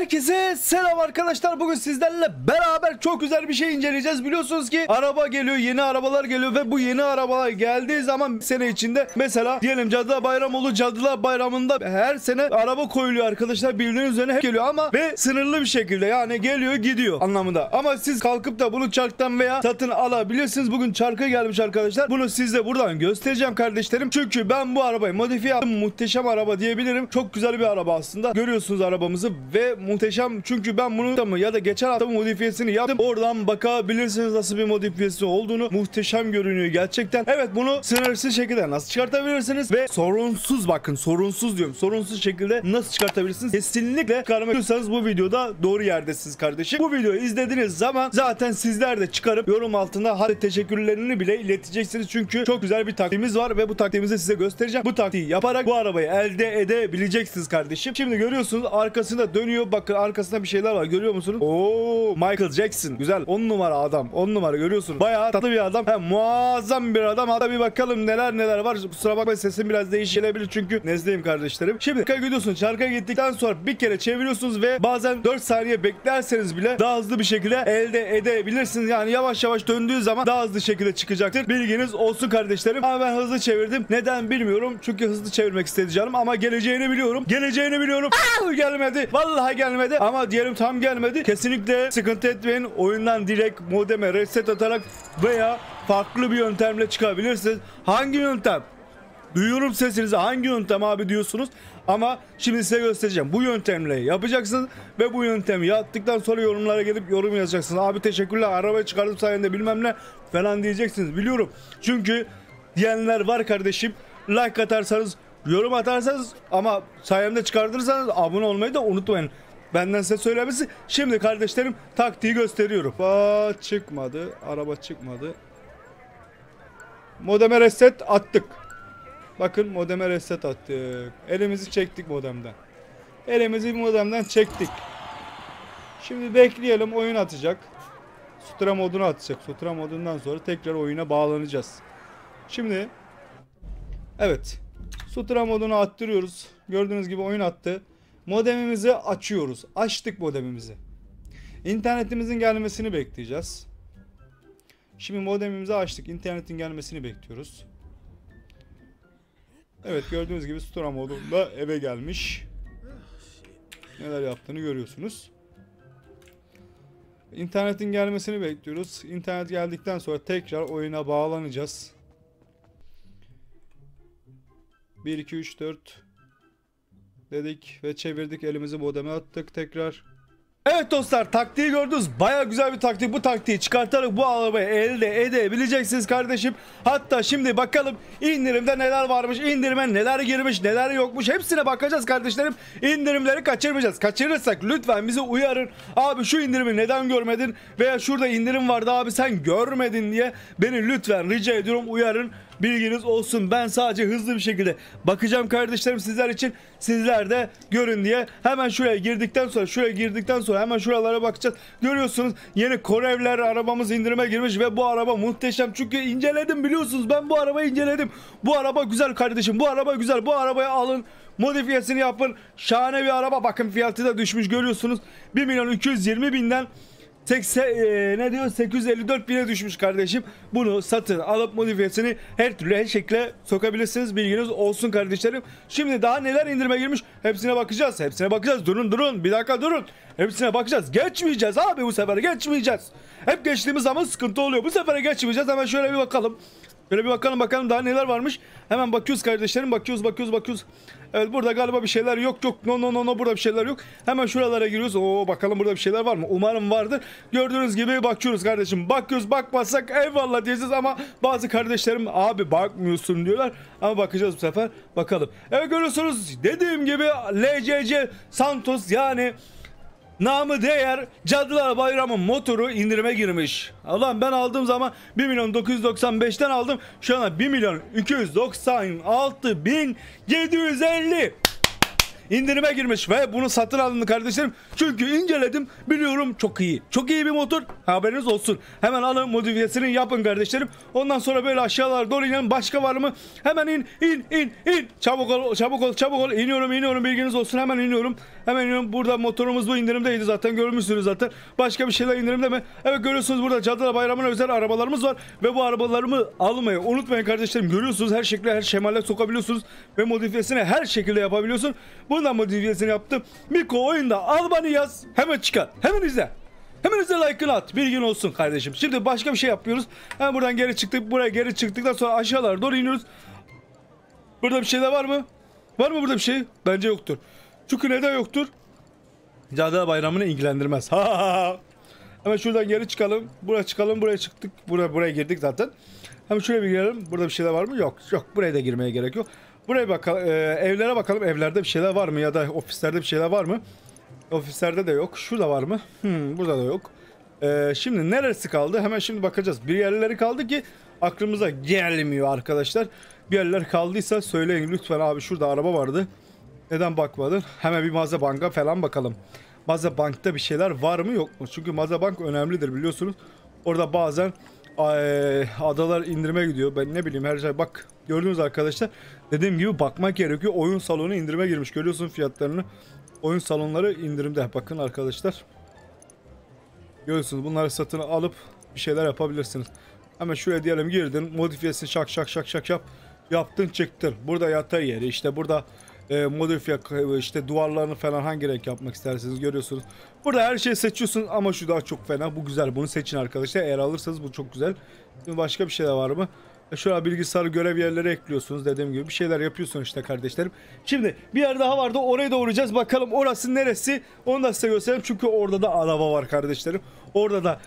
Herkese selam arkadaşlar, bugün sizlerle beraber çok güzel bir şey inceleyeceğiz. Biliyorsunuz ki araba geliyor, yeni arabalar geliyor ve bu yeni arabalar geldiği zaman sene içinde, mesela diyelim Cadılar Bayramı olur. Cadılar Bayramı'nda her sene araba koyuluyor arkadaşlar, bildiğiniz üzerine hep geliyor ama ve sınırlı bir şekilde, yani geliyor gidiyor anlamında. Ama siz kalkıp da bunu çarktan veya satın alabilirsiniz. Bugün çarka gelmiş arkadaşlar, bunu size buradan göstereceğim kardeşlerim. Çünkü ben bu arabayı modifiye yaptım, muhteşem araba diyebilirim. Çok güzel bir araba aslında, görüyorsunuz arabamızı ve muhteşem. Çünkü ben bunu ya da geçen hafta modifiyesini yaptım, oradan bakabilirsiniz nasıl bir modifiyesi olduğunu. Muhteşem görünüyor gerçekten. Evet, bunu sınırsız şekilde nasıl çıkartabilirsiniz ve sorunsuz, bakın sorunsuz diyorum, sorunsuz şekilde nasıl çıkartabilirsiniz? Kesinlikle çıkarmak istiyorsanız bu videoda doğru yerdesiniz kardeşim. Bu videoyu izlediğiniz zaman zaten sizler de çıkarıp yorum altında hadi teşekkürlerini bile ileteceksiniz. Çünkü çok güzel bir taktiğimiz var ve bu taktiğimizi size göstereceğim. Bu taktiği yaparak bu arabayı elde edebileceksiniz kardeşim. Şimdi görüyorsunuz arkasında dönüyor, bakın arkasında bir şeyler var, görüyor musunuz? Oo, Michael Jackson, güzel, 10 numara adam, 10 numara, görüyorsunuz. Bayağı tatlı bir adam. He, muazzam bir adam. Hadi bir bakalım neler var. Kusura bakmayın sesim biraz değişilebilir çünkü nezleyim kardeşlerim. Şimdi çarka gidiyorsunuz, çarka gittikten sonra bir kere çeviriyorsunuz ve bazen 4 saniye beklerseniz bile daha hızlı bir şekilde elde edebilirsiniz. Yani yavaş yavaş döndüğü zaman daha hızlı şekilde çıkacaktır, bilginiz olsun kardeşlerim. Ama ben hızlı çevirdim, neden bilmiyorum, çünkü hızlı çevirmek istedi canım. Ama geleceğini biliyorum. Aa, gelmedi, vallahi gelmedi. Ama diyelim tam gelmedi, kesinlikle sıkıntı etmeyin, oyundan direkt modeme reset atarak veya farklı bir yöntemle çıkabilirsiniz. Hangi yöntem? Duyuyorum sesinizi, hangi yöntem abi diyorsunuz ama şimdi size göstereceğim. Bu yöntemle yapacaksınız ve bu yöntemi yaptıktan sonra yorumlara gelip yorum yazacaksınız. Abi teşekkürler, arabayı çıkardım sayende bilmem ne falan diyeceksiniz, biliyorum. Çünkü diyenler var kardeşim. Like atarsanız, yorum atarsanız ama sayemde çıkartırsanız abone olmayı da unutmayın. Benden size söylemesi. Şimdi kardeşlerim taktiği gösteriyorum. Aa, çıkmadı. Araba çıkmadı. Modeme reset attık. Bakın modeme reset attık. Elimizi çektik modemden. Elimizi modemden çektik. Şimdi bekleyelim, oyun atacak. Sutra modunu atacak. Sutra modundan sonra tekrar oyuna bağlanacağız. Şimdi evet. Sutra modunu attırıyoruz. Gördüğünüz gibi oyun attı. Modemimizi açıyoruz. Açtık modemimizi. İnternetimizin gelmesini bekleyeceğiz. Şimdi modemimizi açtık. İnternetin gelmesini bekliyoruz. Evet, gördüğünüz gibi Sutra modunda eve gelmiş. Neler yaptığını görüyorsunuz. İnternetin gelmesini bekliyoruz. İnternet geldikten sonra tekrar oyuna bağlanacağız. 1, 2, 3, 4 dedik ve çevirdik, elimizi modeme attık tekrar. Evet dostlar, taktiği gördünüz. Baya güzel bir taktik. Bu taktiği çıkartarak bu arabayı elde edebileceksiniz kardeşim. Hatta şimdi bakalım indirimde neler varmış, indirime neler girmiş, neler yokmuş, hepsine bakacağız kardeşlerim. İndirimleri kaçırmayacağız. Kaçırırsak lütfen bizi uyarın. Abi şu indirimi neden görmedin veya şurada indirim vardı abi sen görmedin diye beni lütfen rica ediyorum, uyarın. Bilginiz olsun. Ben sadece hızlı bir şekilde bakacağım kardeşlerim sizler için. Sizler de görün diye. Hemen şuraya girdikten sonra hemen şuralara bakacağız. Görüyorsunuz yeni Korevler arabamız indirime girmiş ve bu araba muhteşem. Çünkü inceledim, biliyorsunuz ben bu arabayı inceledim. Bu araba güzel kardeşim. Bu araba güzel. Bu arabayı alın, modifiyesini yapın. Şahane bir araba. Bakın fiyatı da düşmüş, görüyorsunuz. 1.220.000'den 854.000'e düşmüş kardeşim. Bunu satın alıp modifiyesini her türlü her şekle sokabilirsiniz. Bilginiz olsun kardeşlerim. Şimdi daha neler indirime girmiş, hepsine bakacağız. Durun bir dakika durun. Hepsine bakacağız. Geçmeyeceğiz abi, bu sefer geçmeyeceğiz. Hep geçtiğimiz zaman sıkıntı oluyor. Bu sefer geçmeyeceğiz. Hemen şöyle bir bakalım. Şöyle bir bakalım daha neler varmış. Hemen bakıyoruz kardeşlerim. Bakıyoruz. Evet, burada galiba bir şeyler yok. No, burada bir şeyler yok. Hemen şuralara giriyoruz. Oo, bakalım burada bir şeyler var mı? Umarım vardır. Gördüğünüz gibi bakıyoruz kardeşim. Bakıyoruz, bakmazsak eyvallah diyeceğiz ama bazı kardeşlerim abi bakmıyorsun diyorlar. Ama bakacağız bu sefer. Bakalım. Evet, görüyorsunuz dediğim gibi LCC Santos, yani namı değer Cadılar Bayramı motoru indirime girmiş. Allah'ım, ben aldığım zaman 1.995'ten aldım. Şu an 1.296.750 indirime girmiş ve bunu satın aldım kardeşlerim. Çünkü inceledim, biliyorum, çok iyi. Çok iyi bir motor, haberiniz olsun. Hemen alın, modifiyesini yapın kardeşlerim. Ondan sonra böyle aşağılara doğru inin. Başka var mı? Hemen in. Çabuk ol. İniyorum bilginiz olsun. Hemen iniyorum. Hemen burada motorumuz bu indirimdeydi zaten, görmüşsünüz zaten. Başka bir şeyler indirimde mi? Evet, görüyorsunuz burada Cadılar Bayramı'na özel arabalarımız var. Ve bu arabalarımı almayı unutmayın kardeşlerim. Görüyorsunuz her şekilde, her şemale sokabiliyorsunuz. Ve modifiyesini her şekilde yapabiliyorsun. Bundan modifiyesini yaptım. Miko Oyunda al bana yaz. Hemen çıkar. Hemen izle. Hepinize like'ını at. Bir gün olsun kardeşim. Şimdi başka bir şey yapıyoruz. Hemen buradan geri çıktık. Buraya geri çıktıktan sonra aşağılara doğru iniyoruz. Burada bir şey de var mı? Var mı burada bir şey? Bence yoktur. Çünkü neden yoktur? Cadılar Bayramı'nı ilgilendirmez. Hemen şuradan geri çıkalım. Buraya çıkalım. Buraya çıktık. Buraya girdik zaten. Hemen şuraya bir girelim. Burada bir şey de var mı? Yok. Yok. Buraya da girmeye gerek yok. Buraya bakalım. Evlere bakalım. Evlerde bir şeyler var mı? Ya da ofislerde bir şeyler var mı? Ofislerde de yok. Şurada var mı? Burada da yok. Şimdi neresi kaldı? Hemen şimdi bakacağız. Bir yerleri kaldı ki aklımıza gelmiyor arkadaşlar. Bir yerler kaldıysa söyleyin lütfen. Abi şurada araba vardı. Neden bakmadın? Hemen bir mağaza banka falan bakalım. Mağaza bankta bir şeyler var mı yok mu? Çünkü mağaza bank önemlidir biliyorsunuz. Orada bazen adalar indirime gidiyor. Ben ne bileyim her şey. Bak gördünüz arkadaşlar. Dediğim gibi bakmak gerekiyor. Oyun salonu indirime girmiş. Görüyorsun fiyatlarını. Oyun salonları indirimde. Bakın arkadaşlar. Görüyorsunuz bunları satın alıp bir şeyler yapabilirsiniz. Hemen şuraya diyelim girdin. Modifiyesini şak şak şak şak yap. Yaptın çıktın. Burada yatay yeri. İşte burada modifiye işte duvarlarını falan hangi renk yapmak isterseniz görüyorsunuz. Burada her şeyi seçiyorsun ama şu daha çok fena. Bu güzel. Bunu seçin arkadaşlar. Eğer alırsanız bu çok güzel. Şimdi başka bir şey de var mı? Şöyle bilgisayar görev yerleri ekliyorsunuz. Dediğim gibi bir şeyler yapıyorsunuz işte kardeşlerim. Şimdi bir yer daha vardı. Oraya doğrayacağız. Bakalım orası neresi? Onu da size göstereyim. Çünkü orada da araba var kardeşlerim. Orada da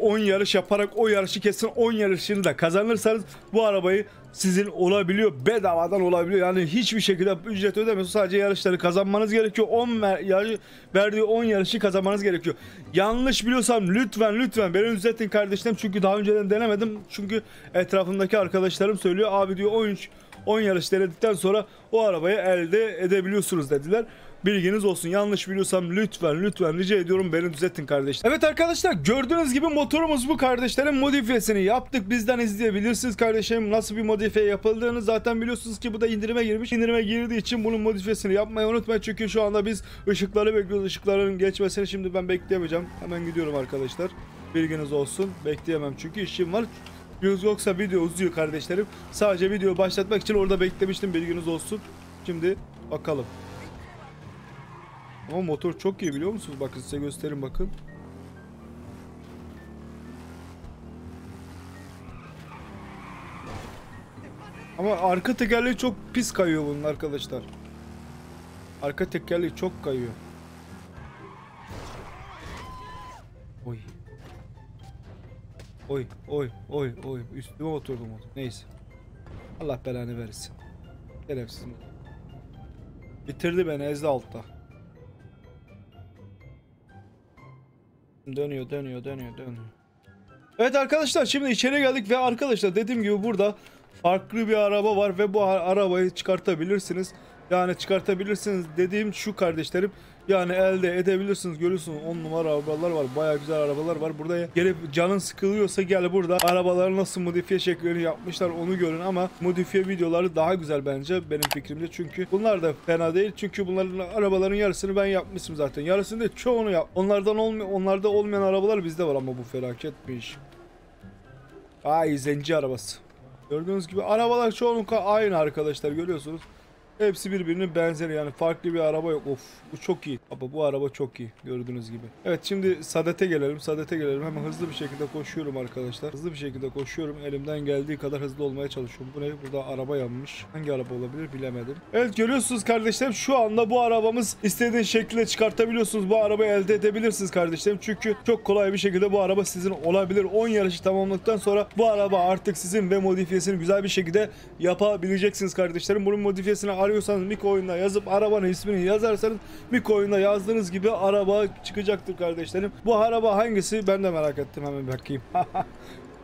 10 yarış yaparak o yarışı kesin 10 yarışını da kazanırsanız bu arabayı sizin olabiliyor. Bedavadan olabiliyor. Yani hiçbir şekilde ücret ödemiyorsunuz. Sadece yarışları kazanmanız gerekiyor. 10 yarışı kazanmanız gerekiyor. Yanlış biliyorsam lütfen beni düzeltin kardeşlerim. Çünkü daha önceden denemedim. Çünkü etrafımdaki arkadaşlarım söylüyor. Abi diyor 10 yarış denedikten sonra o arabayı elde edebiliyorsunuz dediler. Bilginiz olsun. Yanlış biliyorsam lütfen rica ediyorum beni düzeltin kardeşler. Evet arkadaşlar gördüğünüz gibi motorumuz bu kardeşlerim. Modifiyesini yaptık. Bizden izleyebilirsiniz kardeşlerim. Nasıl bir modifiye yapıldığını zaten biliyorsunuz ki bu da indirime girmiş. İndirime girdiği için bunun modifiyesini yapmayı unutmayın. Çünkü şu anda biz ışıkları bekliyoruz. Işıkların geçmesini şimdi ben bekleyemeyeceğim. Hemen gidiyorum arkadaşlar. Bilginiz olsun. Bekleyemem çünkü işim var. Yoksa video uzuyor kardeşlerim. Sadece videoyu başlatmak için orada beklemiştim. Bilginiz olsun. Şimdi bakalım. Ama motor çok iyi biliyor musunuz? Bakın size göstereyim bakın. Ama arka tekerleği çok pis kayıyor bunun arkadaşlar. Arka tekerleği çok kayıyor. Oy. Oy oy oy oy. Üstüme oturdum motor. Neyse. Allah belanı versin. Şerefsiz. Bitirdi beni ezdi altta. Dönüyor. Evet arkadaşlar şimdi içeri geldik ve arkadaşlar dediğim gibi burada farklı bir araba var ve bu arabayı çıkartabilirsiniz. Yani çıkartabilirsiniz dediğim şu kardeşlerim. Yani elde edebilirsiniz. Görüyorsunuz 10 numara arabalar var. Bayağı güzel arabalar var. Buraya gelip canın sıkılıyorsa gel burada. Arabaları nasıl modifiye şeklini yapmışlar onu görün ama modifiye videoları daha güzel bence benim fikrimce. Çünkü bunlar da fena değil. Çünkü bunların arabaların yarısını ben yapmışım zaten. Yarısını da çoğunu yap. Onlarda olmayan arabalar bizde var ama bu felaket bir iş. Ay zenci arabası. Gördüğünüz gibi arabalar çoğunlukla aynı arkadaşlar görüyorsunuz. Hepsi birbirinin benzeri yani farklı bir araba yok. Of bu çok iyi. Ama bu araba çok iyi gördüğünüz gibi. Evet şimdi Sadet'e gelelim. Hemen hızlı bir şekilde koşuyorum arkadaşlar. Elimden geldiği kadar hızlı olmaya çalışıyorum. Bu ne? Burada araba yanmış. Hangi araba olabilir bilemedim. Evet görüyorsunuz kardeşlerim şu anda bu arabamız istediğin şekilde çıkartabiliyorsunuz. Bu arabayı elde edebilirsiniz kardeşlerim. Çünkü çok kolay bir şekilde bu araba sizin olabilir. 10 yarışı tamamladıktan sonra bu araba artık sizin ve modifiyesini güzel bir şekilde yapabileceksiniz kardeşlerim. Bunun modifiyesini arıyorsanız Miko Oyunda yazıp arabanın ismini yazarsanız Miko Oyunda yazdığınız gibi araba çıkacaktır kardeşlerim. Bu araba hangisi ben de merak ettim hemen bakayım.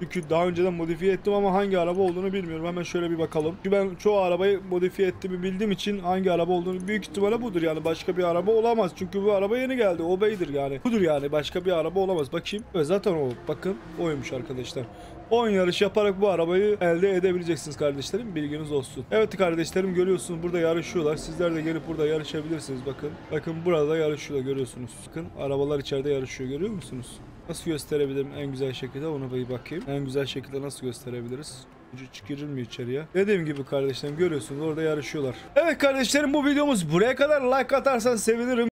Çünkü daha önceden modifiye ettim ama hangi araba olduğunu bilmiyorum. Hemen şöyle bir bakalım. Çünkü ben çoğu arabayı modifiye ettiğimi bildiğim için hangi araba olduğunu büyük ihtimalle budur yani. Başka bir araba olamaz. Çünkü bu araba yeni geldi. O beydir yani. Budur yani. Başka bir araba olamaz. Bakayım. Evet, zaten o. Bakın oymuş arkadaşlar. 10 yarış yaparak bu arabayı elde edebileceksiniz kardeşlerim. Bilginiz olsun. Evet kardeşlerim, görüyorsunuz burada yarışıyorlar. Sizler de gelip burada yarışabilirsiniz. Bakın. Bakın burada yarışıyorlar, görüyorsunuz. Bakın arabalar içeride yarışıyor, görüyor musunuz? Nasıl gösterebilirim en güzel şekilde, ona bir bakayım. En güzel şekilde nasıl gösterebiliriz? Girilmiyor içeriye. Dediğim gibi kardeşlerim görüyorsunuz orada yarışıyorlar. Evet kardeşlerim, bu videomuz buraya kadar. Like atarsan sevinirim.